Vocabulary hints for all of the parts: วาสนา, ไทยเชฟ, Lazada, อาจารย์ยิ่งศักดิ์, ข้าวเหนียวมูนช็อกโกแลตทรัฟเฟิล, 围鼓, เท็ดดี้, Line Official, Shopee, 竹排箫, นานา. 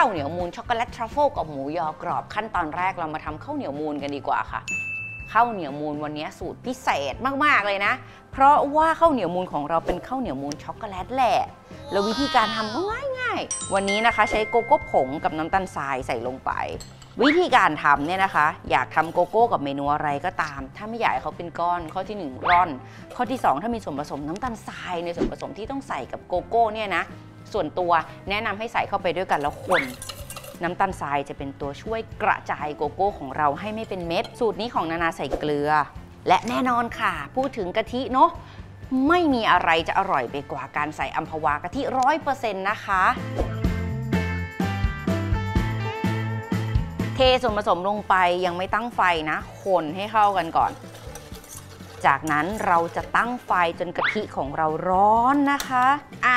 ข้าวเหนียวมูลช็อกโกแลตทรัฟเฟิลกับหมูยอกรอบขั้นตอนแรกเรามาทำข้าวเหนียวมูลกันดีกว่าค่ะข้าวเหนียวมูลวันนี้สูตรพิเศษมากๆเลยนะเพราะว่าข้าวเหนียวมูลของเราเป็นข้าวเหนียวมูลช็อกโกแลตแหละแล้ววิธีการทำก็ง่ายๆวันนี้นะคะใช้โกโก้ผงกับน้ำตาลทรายใส่ลงไปวิธีการทำเนี่ยนะคะอยากทำโกโก้กับเมนูอะไรก็ตามถ้าไม่อยากให้เขาเป็นก้อนข้อที่1ร่อนข้อที่2ถ้ามีส่วนผสมน้ำตาลทรายในส่วนผสมที่ต้องใส่กับโกโก้เนี่ยนะส่วนตัวแนะนำให้ใส่เข้าไปด้วยกันแล้วคนน้ำตาลทรายจะเป็นตัวช่วยกระจายโกโก้ของเราให้ไม่เป็นเม็ดสูตรนี้ของนานาใส่เกลือและแน่นอนค่ะพูดถึงกะทิเนาะไม่มีอะไรจะอร่อยไปกว่าการใส่อัมพวากะทิ 100% นะคะเทส่วนผสมลงไปยังไม่ตั้งไฟนะคนให้เข้ากันก่อนจากนั้นเราจะตั้งไฟจนกะทิของเราร้อนนะคะ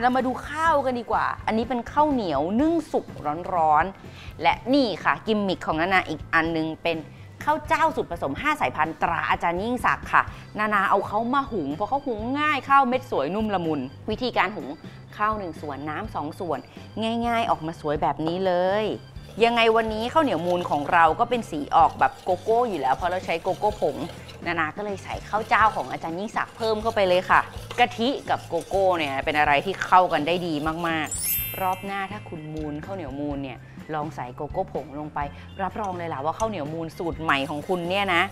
เรามาดูข้าวกันดีกว่าอันนี้เป็นข้าวเหนียวนึ่งสุกร้อนๆและนี่ค่ะกิมมิคของนานาอีกอันนึงเป็นข้าวเจ้าสูตรผสม5สายพันธุ์ตราอาจารย์ยิ่งศักดิ์ค่ะนานาเอาเขามาหุงเพราะเขาหุงง่ายข้าวเม็ดสวยนุ่มละมุนวิธีการหุงข้าว1ส่วนน้ำ2ส่วนง่ายๆออกมาสวยแบบนี้เลยยังไงวันนี้ข้าวเหนียวมูลของเราก็เป็นสีออกแบบโกโก้อยู่แล้วเพราะเราใช้โกโก้ผงนานาก็เลยใส่ข้าวเจ้าของอาจารย์ยิ่งศักดิ์เพิ่มเข้าไปเลยค่ะกะทิกับโกโก้เนี่ยเป็นอะไรที่เข้ากันได้ดีมากๆรอบหน้าถ้าคุณมูลข้าวเหนียวมูลเนี่ยลองใส่โกโก้ผงลงไปรับรองเลยล่ะว่าข้าวเหนียวมูลสูตรใหม่ของคุณเนี่ยนะ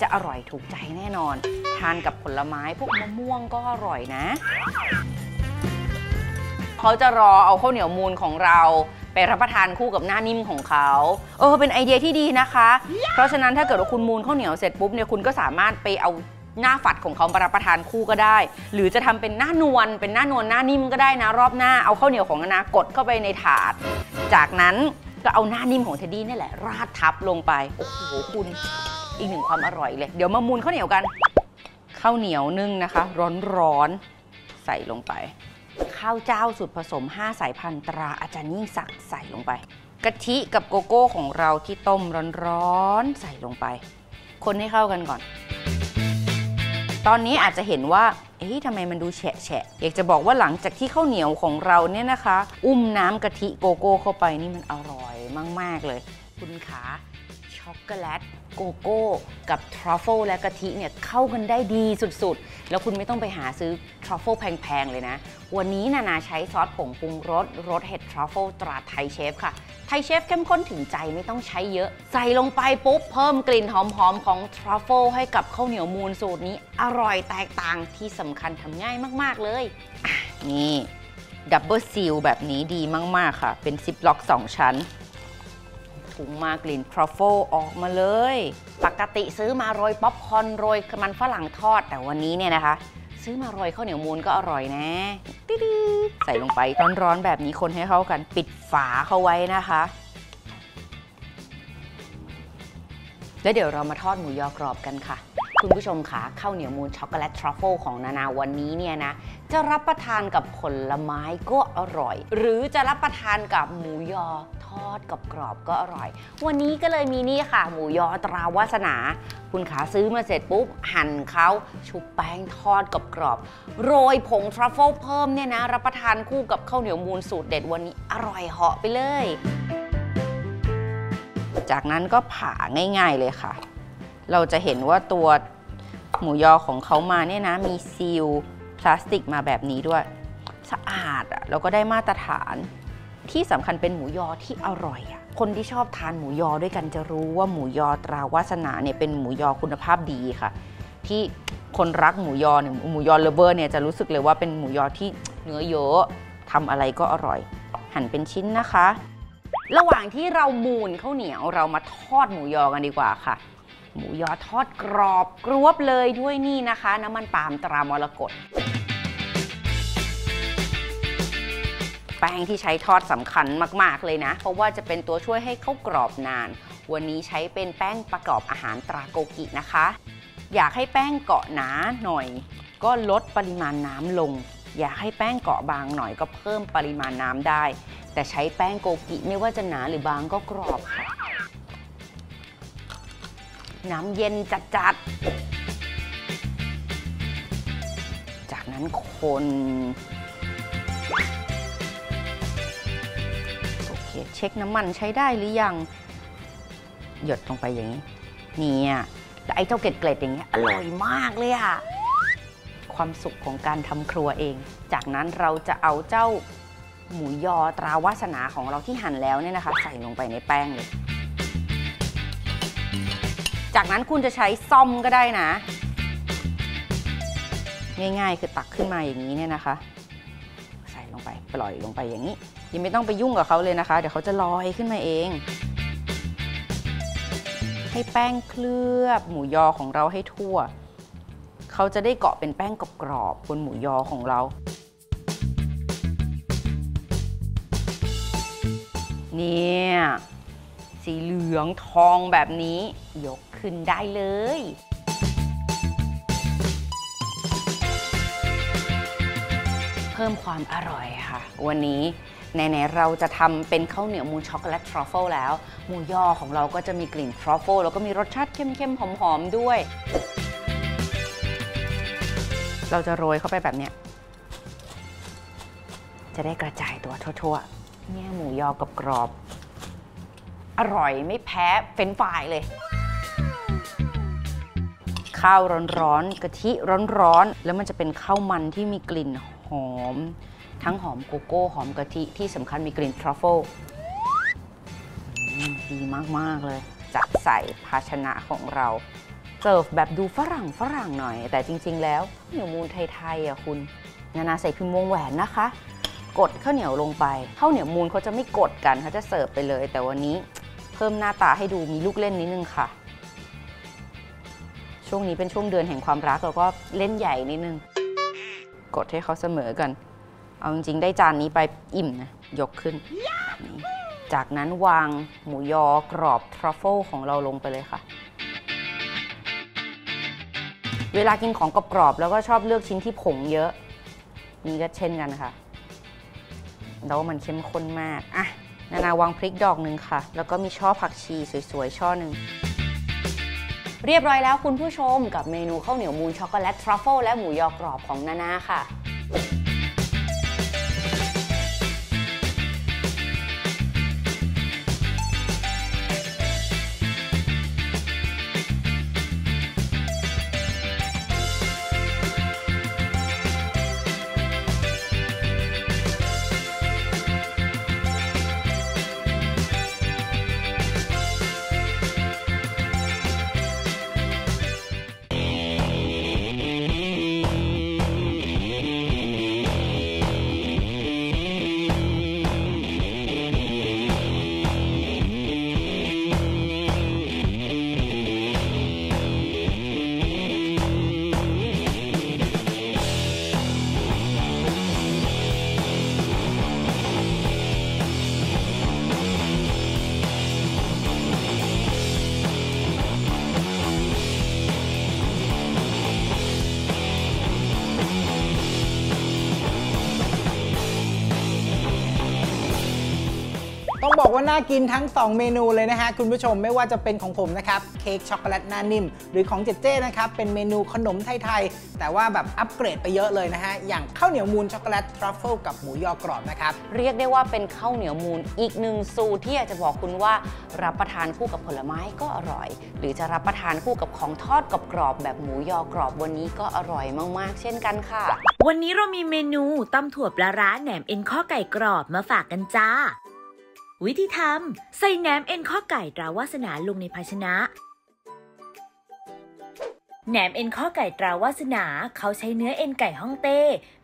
จะอร่อยถูกใจแน่นอนทานกับผลไม้พวกมะม่วงก็อร่อยนะเขาจะรอเอาข้าวเหนียวมูลของเราไปรับประทานคู่กับหน้านิ่มของเขาเป็นไอเดียที่ดีนะคะเพราะฉะนั้นถ้าเกิดว่าคุณมูลข้าวเหนียวเสร็จปุ๊บเนี่ยคุณก็สามารถไปเอาหน้าฝัดของเขามารับประทานคู่ก็ได้หรือจะทำเป็นหน้านวลหน้านิ่มก็ได้นะรอบหน้าเอาข้าวเหนียวของนานากดเข้าไปในถาดจากนั้นก็เอาหน้านิ่มของเทดดี้นี่แหละราดทับลงไปโอ้โหคุณอีกหนึ่งความอร่อยเลยเดี๋ยวมามูลข้าวเหนียวกันข้าวเหนียวนึ่งนะคะร้อนๆใส่ลงไปข้าวเจ้าสูตรผสม5สายพันธุ์ตราอาจารย์ยิ่งศักดิ์ใส่ลงไปกะทิกับโกโก้ของเราที่ต้มร้อนๆใส่ลงไปคนให้เข้ากันก่อนตอนนี้อาจจะเห็นว่าทำไมมันดูแฉะๆอยากจะบอกว่าหลังจากที่ข้าวเหนียวของเราเนี่ยนะคะอุ้มน้ำกะทิโกโก้เข้าไปนี่มันอร่อยมากๆเลยคุณขาช็อกโกแลตโกโก้กับทรัฟเฟิลและกะทิเนี่ยเข้ากันได้ดีสุดๆแล้วคุณไม่ต้องไปหาซื้อทรัฟเฟิลแพงๆเลยนะวันนี้นานาใช้ซอสผงปรุงรสเห็ดทรัฟเฟิลตราไทยเชฟค่ะไทยเชฟเข้มข้นถึงใจไม่ต้องใช้เยอะใส่ลงไปปุ๊บเพิ่มกลิ่นหอมๆของทรัฟเฟิลให้กับข้าวเหนียวมูลสูตรนี้อร่อยแตกต่างที่สำคัญทำง่ายมากๆเลยนี่ดับเบิลซีลแบบนี้ดีมากๆค่ะเป็นซิปล็อก2ชั้นถุงมากลิ่นทรัฟเฟิลออกมาเลยปกติซื้อมาโรยป๊อปคอร์นโรยมันฝรั่งทอดแต่วันนี้เนี่ยนะคะซื้อมาโรยข้าวเหนียวมูลก็อร่อยนะใส่ลงไปร้อนๆแบบนี้คนให้เข้ากันปิดฝาเข้าไว้นะคะแล้วเดี๋ยวเรามาทอดหมูยอกรอบกันค่ะคุณผู้ชมค่ะข้าวเหนียวมูลช็อกโกแลตทรัฟเฟิลของนานาวันนี้เนี่ยนะจะรับประทานกับผลไม้ก็อร่อยหรือจะรับประทานกับหมูยอทอดกับกรอบก็อร่อยวันนี้ก็เลยมีนี่ค่ะหมูยอตราวาสนาคุณขาซื้อมาเสร็จปุ๊บหั่นเขาชุบแป้งทอดกับกรอบโรยผงทรัฟเฟิลเพิ่มเนี่ยนะรับประทานคู่กับข้าวเหนียวมูลสูตรเด็ดวันนี้อร่อยเหาะไปเลยจากนั้นก็ผ่าง่ายๆเลยค่ะเราจะเห็นว่าตัวหมูยอของเขามาเนี่ยนะมีซีลพลาสติกมาแบบนี้ด้วยสะอาดอ่ะแล้วก็ได้มาตรฐานที่สำคัญเป็นหมูยอที่อร่อยอ่ะคนที่ชอบทานหมูยอด้วยกันจะรู้ว่าหมูยอตราวาสนาเนี่ยเป็นหมูยอคุณภาพดีค่ะที่คนรักหมูยอเนี่ยหมูยอเลเวอร์เนี่ยจะรู้สึกเลยว่าเป็นหมูยอที่เนื้อเยอะทำอะไรก็อร่อยหั่นเป็นชิ้นนะคะระหว่างที่เรามูนข้าวเหนียวเรามาทอดหมูยอกันดีกว่าค่ะหมูยอทอดกรอบกรวบเลยด้วยนี่นะคะน้ำมันปาล์มตรามรกตแป้งที่ใช้ทอดสำคัญมากๆเลยนะเพราะว่าจะเป็นตัวช่วยให้เขากรอบนานวันนี้ใช้เป็นแป้งประกอบอาหารตราโกกินะคะอยากให้แป้งเกาะหนาหน่อยก็ลดปริมาณน้ำลงอยากให้แป้งเกาะบางหน่อยก็เพิ่มปริมาณน้ำได้แต่ใช้แป้งโกกิไม่ว่าจะหนาหรือบางก็กรอบค่ะน้ำเย็นจัดๆจากนั้นคนโอเค เช็คน้ำมันใช้ได้หรือยังหยดลงไปอย่างนี้เนี่ยแต่ไอ้เจ้าเกล็ดๆอย่างเงี้ยอร่อยมากเลยอ่ะความสุขของการทำครัวเองจากนั้นเราจะเอาเจ้าหมูยอตราวาสนาของเราที่หั่นแล้วเนี่ยนะคะใส่ลงไปในแป้งเลยจากนั้นคุณจะใช้ซ่อมก็ได้นะง่ายๆคือตักขึ้นมาอย่างนี้เนี่ยนะคะใส่ลงไปปล่อยลงไปอย่างนี้ยังไม่ต้องไปยุ่งกับเขาเลยนะคะเดี๋ยวเขาจะลอยขึ้นมาเองให้แป้งเคลือบหมูยอของเราให้ทั่วเขาจะได้เกาะเป็นแป้งกรอบๆบนหมูยอของเราเนี่ยสีเหลืองทองแบบนี้ยกขึ้นได้เลยเพิ่มความอร่อยค่ะวันนี้ไหนๆเราจะทำเป็นข้าวเหนียวมูนช็อกโกแลตทรัฟเฟิลแล้วหมูยอของเราก็จะมีกลิ่นทรัฟเฟิลแล้วก็มีรสชาติเข้มๆหอมๆด้วยเราจะโรยเข้าไปแบบนี้จะได้กระจายตัวทั่วๆเนี่ยหมูยอกับกรอบอร่อยไม่แพ้เฟรนช์ฟรายเลยข้าวร้อนๆกะทิร้อนๆแล้วมันจะเป็นข้าวมันที่มีกลิ่นหอมทั้งหอมโกโก้หอมกะทิที่สำคัญมีกลิ่นทรัฟเฟิลดีมากๆเลยจัดใส่ภาชนะของเราเสิร์ฟแบบดูฝรั่งหน่อยแต่จริงๆแล้วข้าวเหนียวมูนไทยๆอ่ะคุณนาใส่พิมพ์วงแหวนนะคะกดข้าวเหนียวลงไปข้าวเหนียวมูนเขาจะไม่กดกันเขาจะเสิร์ฟไปเลยแต่วันนี้เพิ่มหน้าตาให้ดูมีลูกเล่นนิดนึงค่ะช่วงนี้เป็นช่วงเดือนแห่งความรักเราก็เล่นใหญ่นิดนึงกดให้เขาเสมอกันเอาจริงๆได้จานนี้ไปอิ่มนะยกขึ้นจากนั้นวางหมูยอกรอบทรัฟเฟิลของเราลงไปเลยค่ะเวลากินของกรอบๆแล้วก็ชอบเลือกชิ้นที่ผงเยอะนี่ก็เช่นกันค่ะแล้วมันเข้มข้นมากอ่ะนานาวางพริกดอกหนึ่งค่ะแล้วก็มีช่อผักชีสวยๆช่อหนึ่งเรียบร้อยแล้วคุณผู้ชมกับเมนูข้าวเหนียวมูนช็อกโกแลตทรัฟเฟิลและหมูยอกรอบของนานาค่ะบอกว่าน่ากินทั้ง2เมนูเลยนะฮะคุณผู้ชมไม่ว่าจะเป็นของผมนะครับเค้กช็อกโกแลตหน้านิ่มหรือของเจเจ้นะครับเป็นเมนูขนมไทยๆแต่ว่าแบบอัปเกรดไปเยอะเลยนะฮะอย่างข้าวเหนียวมูนช็อกโกแลตทรัฟเฟิลกับหมูยอกรอบนะครับเรียกได้ว่าเป็นข้าวเหนียวมูนอีกหนึ่งสูตรที่อยากจะบอกคุณว่ารับประทานคู่กับผลไม้ก็อร่อยหรือจะรับประทานคู่กับของทอดกรอบแบบหมูยอกรอบวันนี้ก็อร่อยมากๆเช่นกันค่ะวันนี้เรามีเมนูตำถั่วปลาร้าแหนมเอ็นข้อไก่กรอบมาฝากกันจ้าวิธีทำใส่แหนมเอ็นข้อไก่ตราวาสนาลงในภาชนะแหนมเอ็นข้อไก่ตราวาสนาเขาใช้เนื้อเอ็นไก่ฮ่องเต้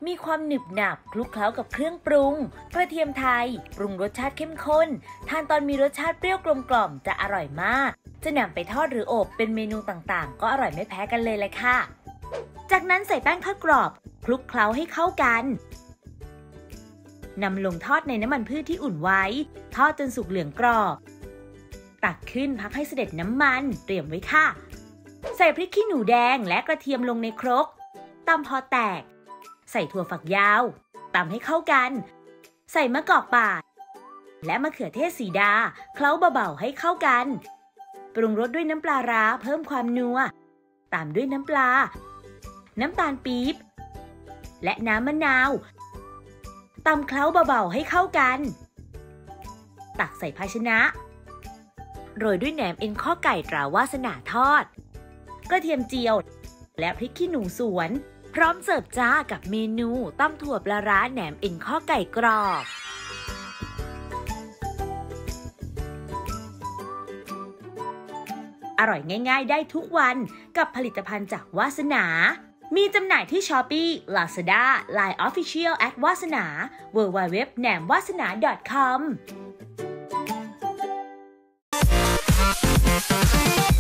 มีความหนึบหนับคลุกเคล้ากับเครื่องปรุงกระเทียมไทยปรุงรสชาติเข้มข้นทานตอนมีรสชาติเปรี้ยวกลมกล่อมจะอร่อยมากจะนำไปทอดหรืออบเป็นเมนูต่างๆก็อร่อยไม่แพ้กันเลยแหละค่ะจากนั้นใส่แป้งทอดกรอบคลุกเคล้าให้เข้ากันนำลงทอดในน้ำมันพืชที่อุ่นไว้ทอดจนสุกเหลืองกรอบตักขึ้นพักให้เสด็จน้ำมันเตรียมไว้ค่ะใส่พริกขี้หนูแดงและกระเทียมลงในครกตำพอแตกใส่ถั่วฝักยาวตำให้เข้ากันใส่มะกอกป่าและมะเขือเทศสีดาเคล้าเบาๆให้เข้ากันปรุงรสด้วยน้ำปลาร้าเพิ่มความนัวตามด้วยน้ำปลาน้ำตาลปี๊บและน้ำมะนาวตำเคล้าเบาๆให้เข้ากัน ตักใส่ภาชนะโรยด้วยแหนมเอ็นข้อไก่ตราวาสนาทอดกระเทียมเจียวและพริกขี้หนูสวนพร้อมเสิร์ฟจ้ากับเมนูต้มถั่วปลาร้าแหนมเอ็นข้อไก่กรอบอร่อยง่ายๆได้ทุกวันกับผลิตภัณฑ์จากวาสนามีจำหน่ายที่ Shopee, Lazada, Line Official @wasana, www.namwasana.com